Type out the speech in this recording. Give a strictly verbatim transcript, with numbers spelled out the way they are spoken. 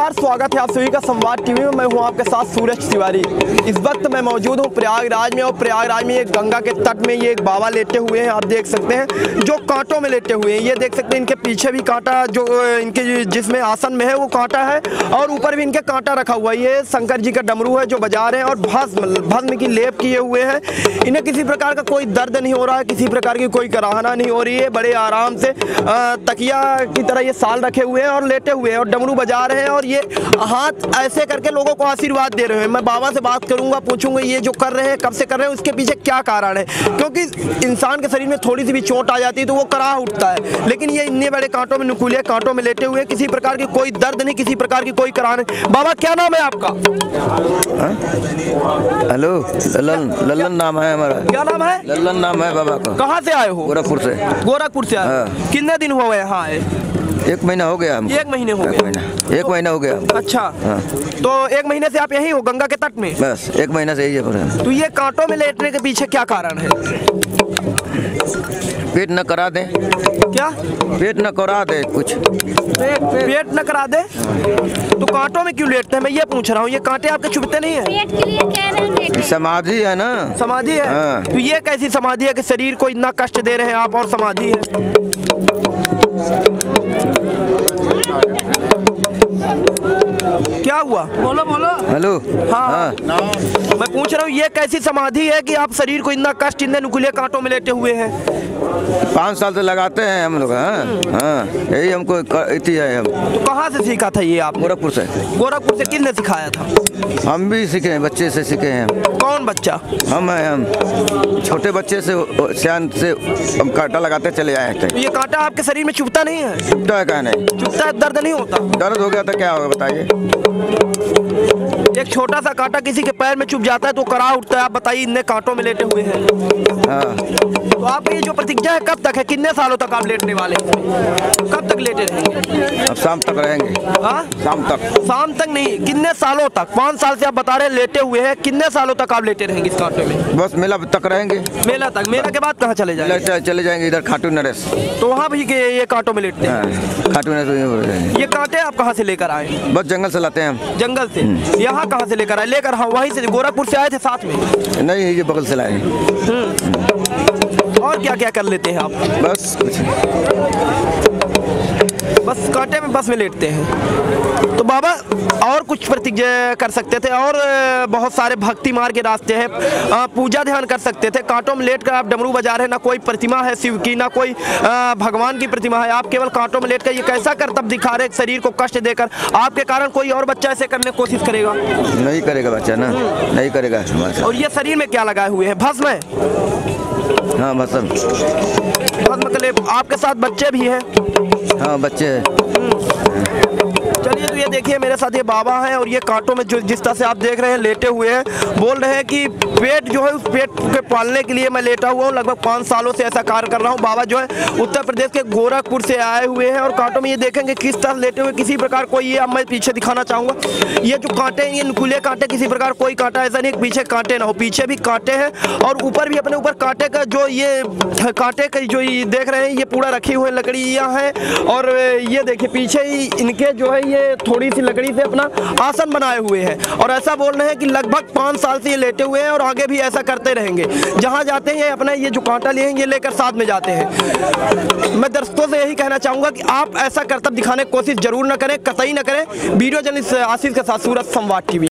नमस्कार, स्वागत है आप सभी का संवाद टीवी में। मैं हूं आपके साथ सूरज तिवारी। इस वक्त मैं मौजूद हूं प्रयागराज में, और प्रयागराज में ये गंगा के तट में ये एक बाबा लेटे हुए हैं, आप देख सकते हैं, जो कांटों में लेटे हुए हैं। ये देख सकते हैं इनके पीछे भी कांटा जो इनके जिसमें आसन में है वो कांटा है, और ऊपर भी इनके कांटा रखा हुआ है। ये शंकर जी का डमरू है जो बजा रहे हैं, और भस्म भस्म की लेप किए हुए हैं। इन्हें किसी प्रकार का कोई दर्द नहीं हो रहा है, किसी प्रकार की कोई कराहना नहीं हो रही है। बड़े आराम से तकिया की तरह ये साल रखे हुए हैं और लेटे हुए हैं, और डमरू बजा रहे हैं, और ये हाथ ऐसे करके लोगों को आशीर्वाद दे रहे हैं। मैं बाबा से बात करूंगा, पूछूंगा ये जो कर रहे हैं कब से कर रहे हैं, उसके पीछे क्या कारण है, क्योंकि इंसान के शरीर में थोड़ी सी भी चोट आ जाती है तो वो कराह उठता है, लेकिन ये इतने बड़े कांटों में नुकीले कांटों में लेटे हुए, किसी प्रकार की कोई दर्द नहीं, किसी प्रकार की कोई कराह नहीं। बाबा क्या नाम है आपका? हेलो, लल्लन। लल्लन नाम है हमारा। क्या नाम है? लल्लन नाम है बाबा का। कहाँ से आए हो? गोरखपुर से। गोरखपुर से आए। कितने दिन हुए यहाँ आए? एक महीना हो गया हमको। एक महीने हो गया। एक महीना हो गया। अच्छा, हाँ। तो एक महीने से आप यही हो गंगा के तट में? बस एक महीना से यही है। तो ये कांटों में लेटने के पीछे क्या कारण है? पेट न करा दे। क्या? पेट न करा दे कुछ। पेट पेट न करा दे। तो कांटों में क्यों लेटते हैं, मैं ये पूछ रहा हूँ। ये कांटे आपके चुभते नहीं है? पेट के लिए कह रहे हैं। समाधि है ना। समाधि है। हाँ। तो ये कैसी समाधि है कि शरीर को इतना कष्ट दे रहे हैं आप, और समाधि है? क्या हुआ? बोलो बोलो। हेलो, हाँ, हाँ। मैं पूछ रहा हूँ ये कैसी समाधि है कि आप शरीर को इतना कष्ट, इतने नुकीले कांटों में लेटे हुए हैं? पाँच साल से लगाते हैं हम लोग। हाँ, हाँ, यही हमको इति है हम। तो कहाँ से सीखा था ये आप? गोरखपुर से। गोरखपुर से किसने सिखाया था? हम भी सीखे हैं, बच्चे से सीखे हैं। कौन बच्चा? हम हैं, हम छोटे बच्चे से सियान से हम कांटा लगाते चले आए थे। ये कांटा आपके शरीर में चुभता नहीं है? चुभता है, क्या नहीं चुभता है? दर्द नहीं होता? दर्द हो गया तो क्या होगा बताइए। एक छोटा सा कांटा किसी के पैर में चुभ जाता है तो कराह उठता है, आप बताइए इतने कांटों में लेटे हुए हैं। हाँ। तो आपकी ये जो प्रतिज्ञा है कब तक है, कितने सालों तक आप लेटने वाले हैं, कब तक लेटे रहेंगे? अब शाम तक रहेंगे। हाँ, शाम तक। शाम तक नहीं, कितने सालों तक? पाँच साल से आप बता रहे लेटे हुए हैं, कितने सालों तक आप लेटे रहेंगे इस कांटे में? बस मेला तक रहेंगे। मेला तक। मेला के बाद कहाँ चले जाएंगे? चले जाएंगे इधर खाटू नरेश। तो वहाँ भी ये कांटों में लेटते हैं? खाटू नरेश। ये कांटे आप कहाँ से लेकर आए? बस जंगल से लाते हैं हम। जंगल से। यहाँ कहाँ से लेकर आए? लेकर हाँ वहीं से गोरखपुर से आए थे साथ में? नहीं, ये बगल से लाए। और क्या क्या कर लेते हैं आप? बस बस कांटे में बस में लेटते हैं। तो बाबा और कुछ प्रतिज्ञा कर सकते थे, और बहुत सारे भक्ति मार्ग के रास्ते हैं, पूजा ध्यान कर सकते थे। कांटों में लेट कर आप डमरू बजा रहे हैं, ना कोई प्रतिमा है शिव की, ना कोई भगवान की प्रतिमा है, आप केवल कांटों में लेट कर ये कैसा कर्तव्य दिखा रहे हैं शरीर को कष्ट देकर? आपके कारण कोई और बच्चा ऐसे करने की कोशिश करेगा? नहीं करेगा बच्चा ना, नहीं करेगा। और ये शरीर में क्या लगाए हुए हैं? भस्म है। हाँ, भस्म। मतलब आपके साथ बच्चे भी हैं? हाँ, बच्चे हैं। चलिए, तो ये देखिए मेरे साथ ये बाबा हैं, और ये कांटों में जो जिस तरह से आप देख रहे हैं लेटे हुए हैं, बोल रहे हैं कि पेट जो है उस पेट के पालने के लिए मैं लेटा हुआ हूँ, लगभग पाँच सालों से ऐसा कार्य कर रहा हूँ। बाबा जो है उत्तर प्रदेश के गोरखपुर से आए हुए हैं, और कांटों में ये देखेंगे किस तरह लेटे हुए, किसी प्रकार कोई ये अब मैं पीछे दिखाना चाहूँगा, ये जो कांटे हैं ये नुकीले कांटे, किसी प्रकार कोई कांटा ऐसा नहीं पीछे कांटे ना हो, पीछे भी कांटे हैं, और ऊपर भी अपने ऊपर कांटे का जो ये कांटे का जो ये देख रहे हैं ये पूरा रखी हुई लकड़ियाँ हैं, और ये देखिए पीछे ही इनके जो है ये थोड़ी सी लकड़ी से अपना आसन बनाए हुए हैं, और ऐसा बोल रहे हैं कि लगभग पाँच साल से ये लेटे हुए हैं और आगे भी ऐसा करते रहेंगे। जहाँ जाते हैं अपना ये जो कांटा लिए हैं ये लेकर साथ में जाते हैं। मैं दर्शकों से यही कहना चाहूँगा कि आप ऐसा कर्तव्य दिखाने की कोशिश जरूर ना करें, कतई ना करें। वीडियो जर्नलिस्ट आशीष के साथ सूरज, संवाद टीवी।